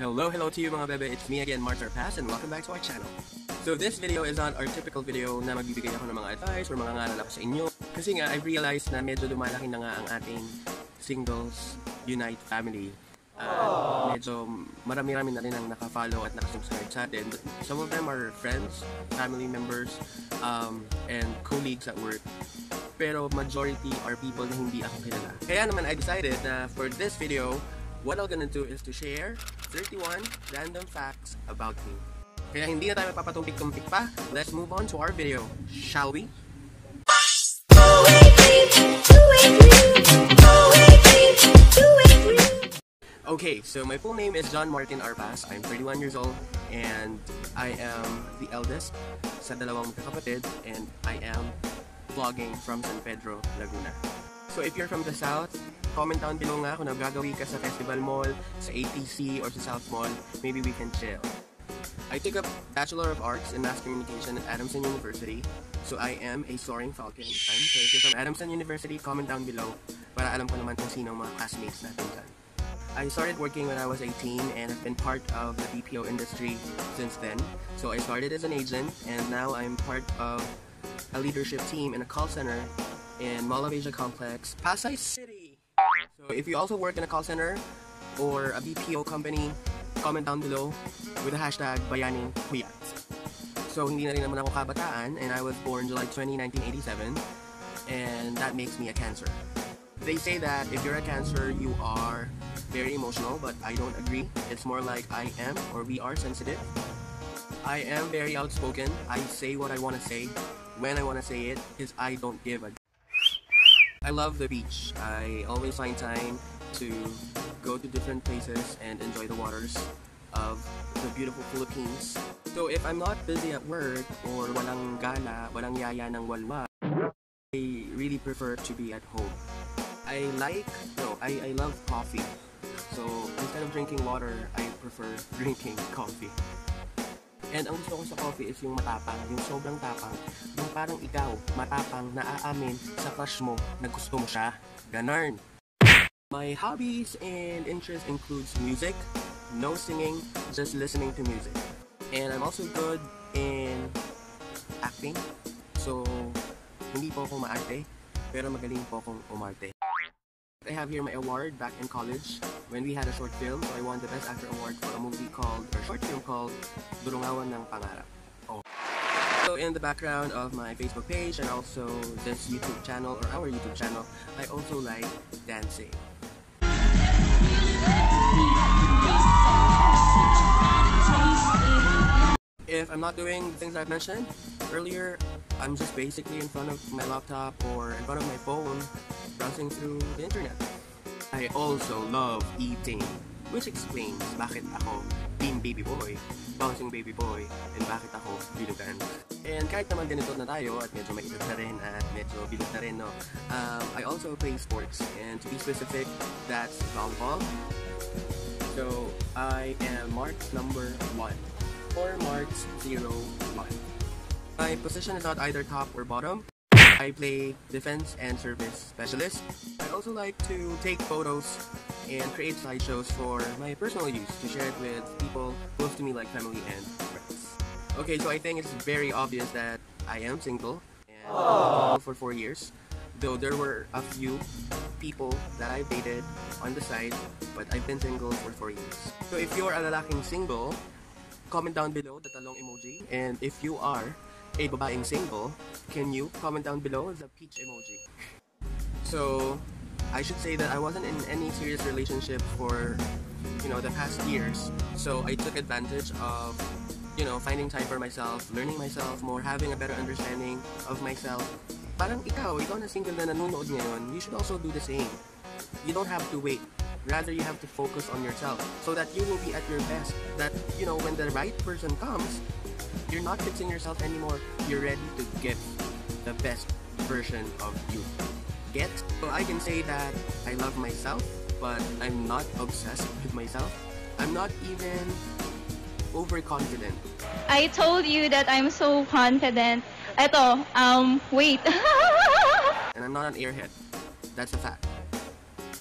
Hello to you mga bebe, it's me again, Martin Arpas, and welcome back to our channel. So this video is not our typical video na magbibigay ako ng mga advice or mga ngalala ko sa inyo. Kasi nga, I realized na medyo lumalaki na nga ang ating Singles Unite family. Medyo marami-rami na rin ang nakafollow at nakasubscribe sa atin. But some of them are friends, family members, and colleagues at work. Pero majority are people na hindi ako kilala. Kaya naman I decided na for this video, what I'm gonna do is to share 31 random facts about me. Kaya hindi na tayo papatumpik-tumpik pa. Let's move on to our video, shall we? Okay, so my full name is John Martin Arpas. I'm 31 years old and I am the eldest sa dalawang magkakapatid, and I am vlogging from San Pedro, Laguna. So if you're from the South, comment down below nga kung nagagawi ka sa Festival Mall, sa ATC, or sa South Mall. Maybe we can chill. I took up Bachelor of Arts in Mass Communication at Adamson University. So I am a soaring falcon. So if you're from Adamson University, comment down below para alam ko naman kung sino mga classmates natin dyan. I started working when I was 18 and I've been part of the BPO industry since then. So I started as an agent and now I'm part of a leadership team in a call center in Mall of Asia Complex, Pasay City. So if you also work in a call center or a BPO company, comment down below with the hashtag Bayaning Kuyat. So hindi na rin naman ako kabataan, and I was born July 20, 1987, and that makes me a Cancer. They say that if you're a Cancer, you are very emotional, but I don't agree. It's more like I am, or we are, sensitive. I am very outspoken. I say what I want to say, when I want to say it, because I don't give a... I love the beach. I always find time to go to different places and enjoy the waters of the beautiful Philippines. So if I'm not busy at work or walang gala, walang yaya ng walwa, I really prefer to be at home. I love coffee. So instead of drinking water, I prefer drinking coffee. And ang gusto ko sa coffee is yung matapang, yung sobrang tapang, yung parang ikaw, matapang, naaamin sa crush mo na gusto mo siya. Ganarn! My hobbies and interests includes music, no singing, just listening to music. And I'm also good in acting. So, hindi po akong maarte, pero magaling po akong umarte. I have here my award back in college when we had a short film, so I won the Best Actor Award for a movie called, or short film called, Durungawan ng Pangarap. So in the background of my Facebook page and also this YouTube channel, or our YouTube channel, I also like dancing. If I'm not doing the things I've mentioned earlier, I'm just basically in front of my laptop or in front of my phone, browsing through the internet. I also love eating, which explains bakit ako team baby boy, bouncing baby boy, and bakit ako bilugan. And kahit naman ganito na tayo at medyo maitot na rin at medyo bilog na rin, no? I also play sports, and to be specific, that's volleyball. So I am marks number 1 or marks 01. My position is not either top or bottom. I play defense and service specialist. I also like to take photos and create slideshows for my personal use to share it with people close to me like family and friends. Okay, so I think it's very obvious that I am single and for 4 years, though there were a few people that I dated on the side, but I've been single for 4 years. So if you're a lalaking single, comment down below the talong emoji, and if you are a babaeng single, can you comment down below the peach emoji? So, I should say that I wasn't in any serious relationship for, the past years. So I took advantage of, finding time for myself, learning myself more, having a better understanding of myself. Parang ikaw na single na nanonood ngayon, you should also do the same. You don't have to wait. Rather, you have to focus on yourself so that you will be at your best. That, when the right person comes, you're not fixing yourself anymore. You're ready to get the best version of you. So I can say that I love myself, but I'm not obsessed with myself. I'm not even overconfident. I told you that I'm so confident. Eto, wait. And I'm not an airhead. That's a fact.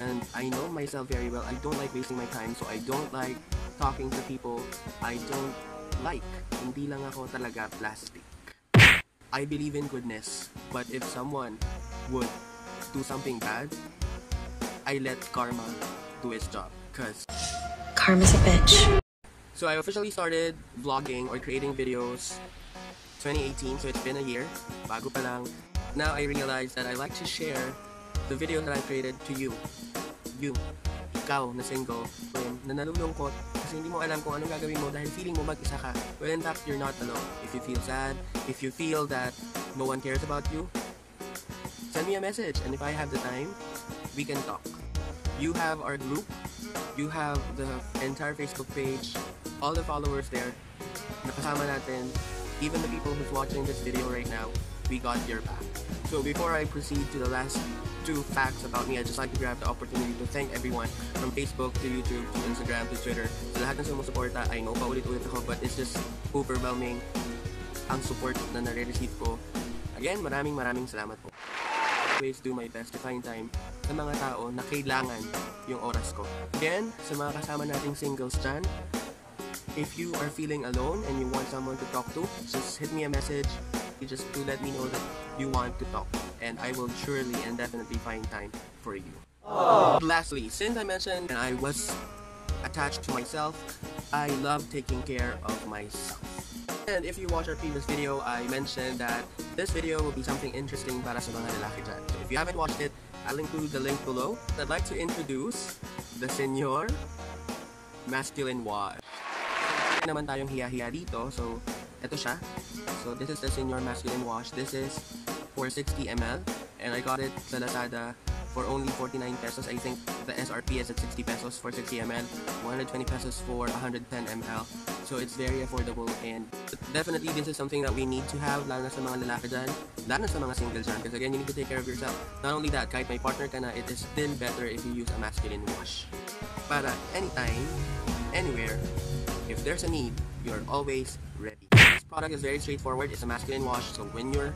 And I know myself very well. I don't like wasting my time, so I don't like talking to people I don't like. Hindi lang ako talaga plastic. I believe in goodness, but if someone would do something bad, I let karma do its job, cause karma's a bitch. So I officially started vlogging or creating videos 2018, so it's been a year, bago pa lang. Now I realize that I like to share the videos that I created to you. Ikaw na single, na nalulungkot kasi hindi mo alam kung anong gagawin mo dahil feeling mo mag-isa ka. Well, in fact, you're not alone. If you feel sad, if you feel that no one cares about you, send me a message, and if I have the time, we can talk. You have our group, you have the entire Facebook page, all the followers there, nakasama natin, even the people who's watching this video right now, we got your back. So before I proceed to the last two facts about me, I'd just like to grab the opportunity to thank everyone from Facebook to YouTube to Instagram to Twitter. So lahat ng sumusuporta, I know paulit-ulit ako, but it's just overwhelming ang support na nare-receive ko. Again, maraming salamat po. I always do my best to find time sa mga tao na kailangan yung oras ko. Again, sa mga kasama nating singles dyan, if you are feeling alone and you want someone to talk to, just hit me a message. You just do let me know that you want to talk, and I will surely and definitely find time for you. Aww. Lastly, since I mentioned I was attached to myself, I love taking care of myself. And if you watch our previous video, I mentioned that this video will be something interesting para sa mga lalaki dyan. So if you haven't watched it, I'll include the link below. I'd like to introduce the Señor Masculine Wash. Naman tayong hiya-hiya dito, so eto siya. So this is the Señor Masculine Wash. This is for 60 ml, and I got it sa Lazada for only 49 pesos. I think the SRP is at 60 pesos for 60 ml, 120 pesos for 110 ml, so it's very affordable, and definitely this is something that we need to have, lalo na sa mga lalaki dyan, lalo na sa mga single dyan, because again, you need to take care of yourself. Not only that, kahit may partner ka na, it is still better if you use a masculine wash para anytime, anywhere, if there's a need, you're always ready. This product is very straightforward. It's a masculine wash, so when you're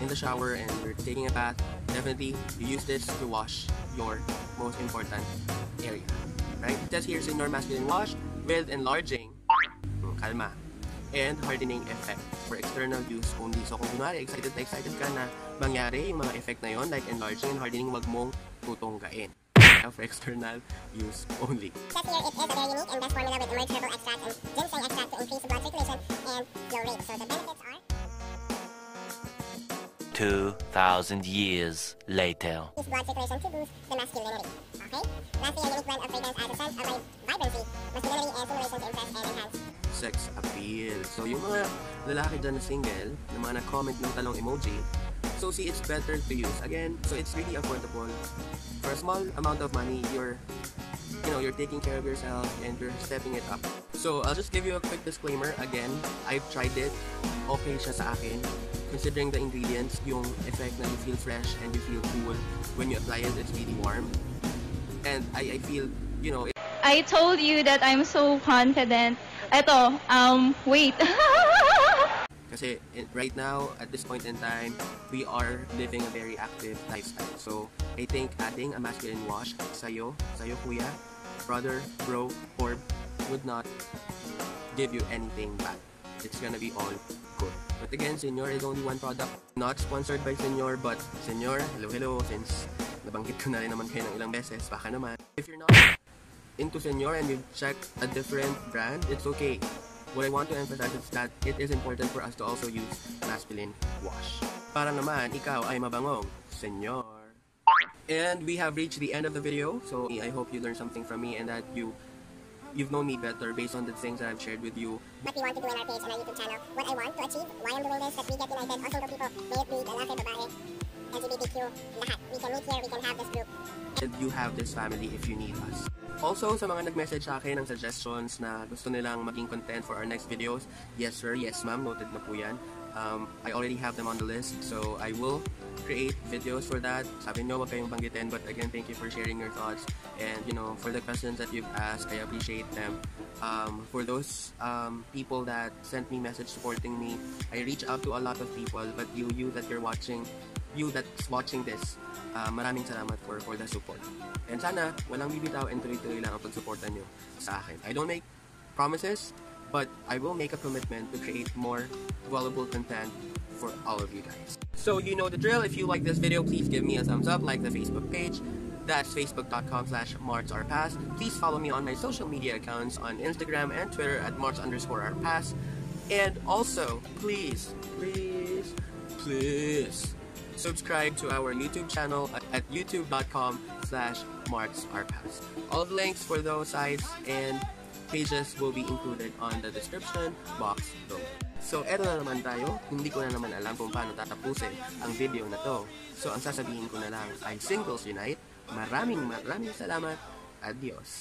in the shower and you're taking a bath, definitely you use this to wash your most important area, right? It says here, Señor Masculine Wash with enlarging, kalma, and hardening effect for external use only. So kung kunwari, excited ka na mangyari yung mga effect na yon, like enlarging and hardening, wag mong tutunggain. For external use only. It says here, it is a very unique and best formula with emerged herbal extract and ginseng extract to increase the blood circulation and flow rate. So the benefits are 2,000 years later. Increase blood circulation to boost the masculinity. Okay? Lastly, a unique blend of fragrance adds a sense of vibrancy, masculinity, and stimulation to impress and enhance sex appeal. So yung mga lalaki dyan na single, na mga nag-comment ng talong emoji, so see, it's better to use. Again, so it's really affordable. For a small amount of money, you're taking care of yourself and you're stepping it up. So I'll just give you a quick disclaimer. Again, I've tried it. Okay siya sa akin. Considering the ingredients, yung effect na you feel fresh and you feel cool when you apply it, it's really warm. And I feel, I told you that I'm so confident. Eto, wait. Kasi right now, at this point in time, we are living a very active lifestyle. So I think adding a masculine wash sa'yo kuya, brother, bro, orb, would not give you anything back. It's gonna be all good. But again, Señor is only one product. Not sponsored by Señor, but Señor, hello, since nabanggit ko na rin naman kayo ng ilang beses, baka naman. If you're not into Señor and you've checked a different brand, it's okay. What I want to emphasize is that it is important for us to also use masculine wash. Para naman ikaw ay mabangong, Señor. And we have reached the end of the video, so I hope you learned something from me and that you've known me better based on the things that I've shared with you. What we want to do in our page and our YouTube channel, what I want to achieve, why I'm doing this, that we get united, all single people, may it be lalaki, babae, LGBTQ, lahat. We can meet here, we can have this group. And you have this family if you need us. Also, sa mga nag-message sa akin ng suggestions na gusto nilang maging content for our next videos, yes sir, yes ma'am, noted na po yan. I already have them on the list, so I will create videos for that. Sabi nyo, wag kayong banggitin, but again, thank you for sharing your thoughts. And, for the questions that you've asked, I appreciate them. For those people that sent me message supporting me, I reach out to a lot of people, but you that you're watching, you that's watching this, maraming salamat for the support. And sana walang bibitaw and tuloy-tuloy lang ang pagsuporta nyo sa akin. I don't make promises, but I will make a commitment to create more valuable content for all of you guys. So you know the drill. If you like this video, please give me a thumbs up, like the Facebook page. That's facebook.com/MartsArpas. Please follow me on my social media accounts on Instagram and Twitter at Marts_Arpas. And also, please subscribe to our YouTube channel at youtube.com/MartsArpas. All the links for those sites and pages will be included on the description box below. So, eto na naman tayo. Hindi ko na naman alam kung paano tatapusin ang video na to. So, ang sasabihin ko na lang ay Singles Unite. Maraming salamat. Adios.